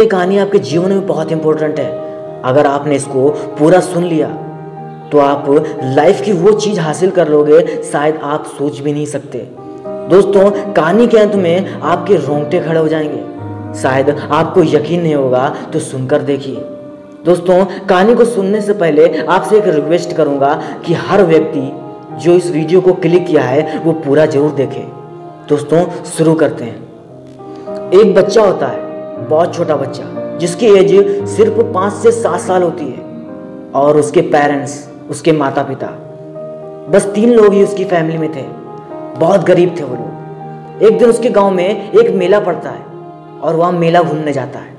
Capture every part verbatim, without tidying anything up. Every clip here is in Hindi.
ये कहानी आपके जीवन में बहुत इंपॉर्टेंट है। अगर आपने इसको पूरा सुन लिया तो आप लाइफ की वो चीज़ हासिल कर लोगे शायद आप सोच भी नहीं सकते। दोस्तों, कहानी के अंत में आपके रोंगटे खड़े हो जाएंगे, शायद आपको यकीन नहीं होगा तो सुनकर देखिए। दोस्तों, कहानी को सुनने से पहले आपसे एक रिक्वेस्ट करूँगा कि हर व्यक्ति जो इस वीडियो को क्लिक किया है वो पूरा जरूर देखे। दोस्तों, शुरू करते हैं। एक बच्चा होता है, बहुत छोटा बच्चा, जिसकी एज सिर्फ पाँच से सात साल होती है और उसके पेरेंट्स, उसके माता पिता, बस तीन लोग ही उसकी फैमिली में थे। बहुत गरीब थे वो लोग। एक दिन उसके गांव में एक मेला पड़ता है और वह मेला घूमने जाता है।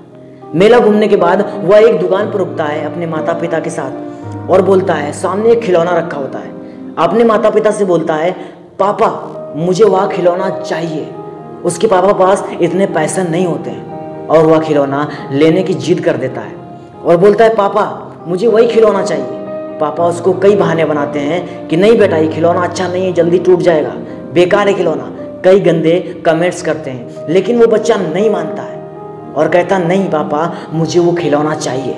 मेला घूमने के बाद वह एक दुकान पर रुकता है अपने माता पिता के साथ और बोलता है, सामने एक खिलौना रखा होता है, अपने माता पिता से बोलता है, पापा मुझे वह खिलौना चाहिए। उसके पापा पास इतने पैसे नहीं होते हैं और वह खिलौना लेने की जिद कर देता है और बोलता है, पापा मुझे वही खिलौना चाहिए। पापा उसको कई बहाने बनाते हैं कि नहीं बेटा, ये खिलौना अच्छा नहीं है, जल्दी टूट जाएगा, बेकार है खिलौना। कई गंदे कमेंट्स करते हैं, लेकिन वो बच्चा नहीं मानता है और कहता, नहीं पापा मुझे वो खिलौना चाहिए।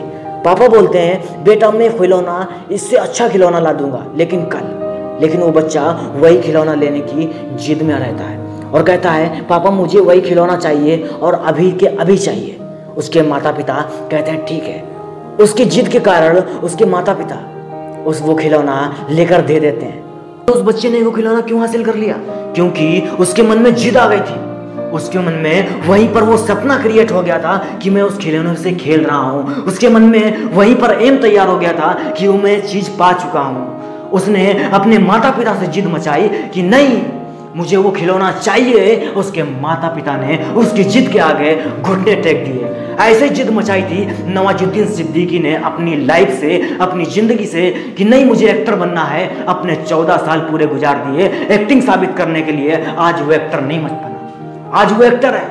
पापा बोलते हैं, बेटा मैं खिलौना, इससे अच्छा खिलौना ला दूंगा लेकिन कल। लेकिन वो बच्चा वही खिलौना लेने की जिद में रहता है और कहता है, पापा मुझे वही खिलौना चाहिए और अभी के अभी चाहिए। उसके माता पिता कहते हैं ठीक है। उसकी जिद के कारण उसके माता पिता उस वो खिलौना लेकर दे देते हैं। तो उस बच्चे ने वो खिलौना क्यों हासिल कर लिया? क्योंकि उसके मन में जिद आ गई थी। उसके मन में वहीं पर वो सपना क्रिएट हो गया था कि मैं उस खिलौने से खेल रहा हूँ। उसके मन में वहीं पर एम तैयार हो गया था कि वो मैं चीज़ पा चुका हूँ। उसने अपने माता पिता से जिद मचाई कि नहीं मुझे वो खिलौना चाहिए। उसके माता पिता ने उसकी जिद के आगे घुटने टेक दिए। ऐसे जिद मचाई थी नवाजुद्दीन सिद्दीकी ने अपनी लाइफ से, अपनी ज़िंदगी से कि नहीं मुझे एक्टर बनना है। अपने चौदह साल पूरे गुजार दिए एक्टिंग साबित करने के लिए। आज वो एक्टर नहीं बन पाना, आज वो एक्टर है।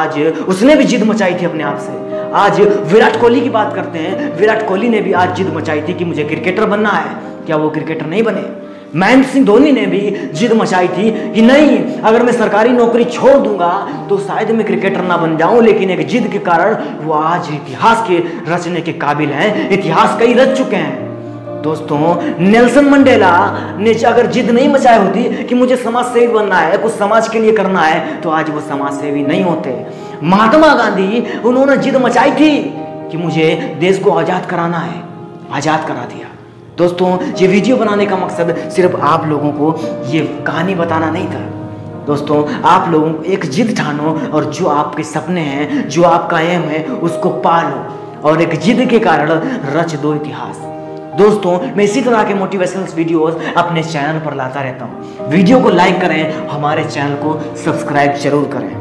आज उसने भी जिद मचाई थी अपने आप से। आज विराट कोहली की बात करते हैं, विराट कोहली ने भी आज जिद मचाई थी कि मुझे क्रिकेटर बनना है। क्या वो क्रिकेटर नहीं बने? महेंद्र सिंह धोनी ने भी जिद मचाई थी कि नहीं अगर मैं सरकारी नौकरी छोड़ दूंगा तो शायद मैं क्रिकेटर ना बन जाऊं। लेकिन एक जिद के कारण वो आज इतिहास के रचने के काबिल हैं, इतिहास कई रच चुके हैं। दोस्तों, नेल्सन मंडेला ने अगर जिद नहीं मचाई होती कि मुझे समाज सेवी बनना है, कुछ समाज के लिए करना है, तो आज वो समाज सेवी नहीं होते। महात्मा गांधी, उन्होंने जिद मचाई थी कि मुझे देश को आज़ाद कराना है, आज़ाद करा दिया। दोस्तों, ये वीडियो बनाने का मकसद सिर्फ आप लोगों को ये कहानी बताना नहीं था। दोस्तों, आप लोग एक जिद ठानो और जो आपके सपने हैं, जो आपका एम है, उसको पालो और एक जिद के कारण रच दो इतिहास। दोस्तों, मैं इसी तरह के मोटिवेशनल वीडियोस अपने चैनल पर लाता रहता हूँ। वीडियो को लाइक करें, हमारे चैनल को सब्सक्राइब जरूर करें।